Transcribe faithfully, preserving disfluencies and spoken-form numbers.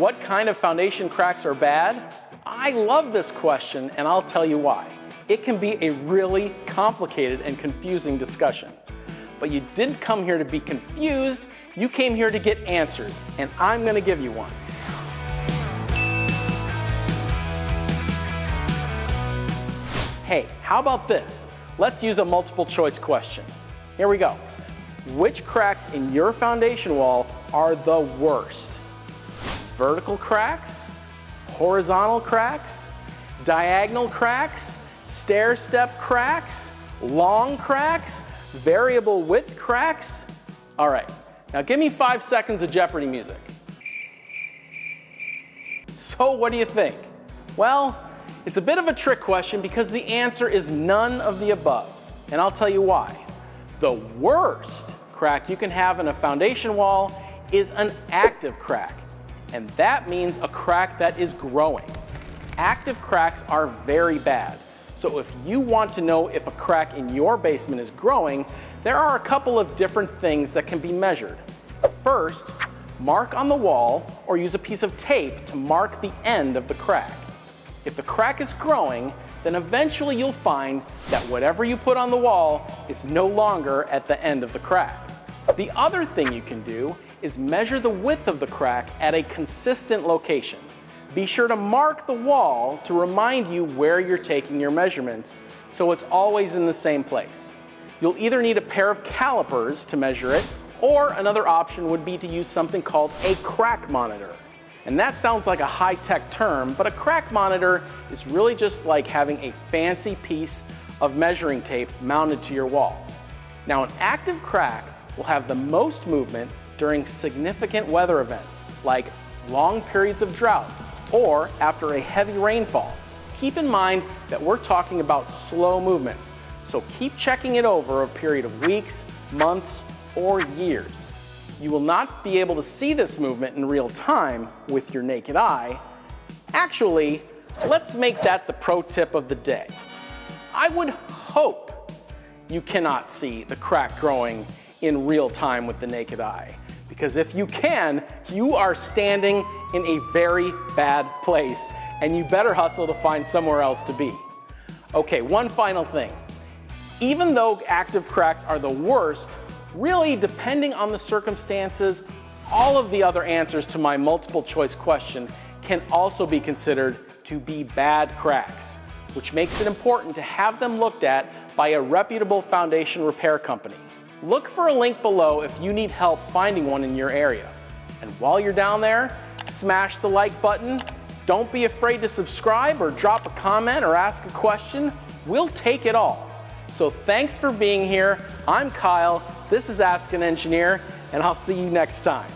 What kind of foundation cracks are bad? I love this question, and I'll tell you why. It can be a really complicated and confusing discussion. But you didn't come here to be confused, you came here to get answers, and I'm gonna give you one. Hey, how about this? Let's use a multiple choice question. Here we go. Which cracks in your foundation wall are the worst? Vertical cracks, horizontal cracks, diagonal cracks, stair-step cracks, long cracks, variable width cracks. All right, now give me five seconds of Jeopardy music. So what do you think? Well, it's a bit of a trick question because the answer is none of the above, and I'll tell you why. The worst crack you can have in a foundation wall is an active crack, and that means a crack that is growing. Active cracks are very bad. So if you want to know if a crack in your basement is growing, there are a couple of different things that can be measured. First, mark on the wall or use a piece of tape to mark the end of the crack. If the crack is growing, then eventually you'll find that whatever you put on the wall is no longer at the end of the crack. The other thing you can do is measure the width of the crack at a consistent location. Be sure to mark the wall to remind you where you're taking your measurements, so it's always in the same place. You'll either need a pair of calipers to measure it, or another option would be to use something called a crack monitor. And that sounds like a high-tech term, but a crack monitor is really just like having a fancy piece of measuring tape mounted to your wall. Now, an active crack will have the most movement during significant weather events, like long periods of drought, or after a heavy rainfall. Keep in mind that we're talking about slow movements, so keep checking it over a period of weeks, months, or years. You will not be able to see this movement in real time with your naked eye. Actually, let's make that the pro tip of the day. I would hope you cannot see the crack growing in real time with the naked eye, because if you can, you are standing in a very bad place, and you better hustle to find somewhere else to be. Okay, one final thing. Even though active cracks are the worst, really, depending on the circumstances, all of the other answers to my multiple choice question can also be considered to be bad cracks, which makes it important to have them looked at by a reputable foundation repair company. Look for a link below if you need help finding one in your area. And while you're down there, smash the like button. Don't be afraid to subscribe or drop a comment or ask a question. We'll take it all. So thanks for being here. I'm Kyle. This is Ask an Engineer, and I'll see you next time.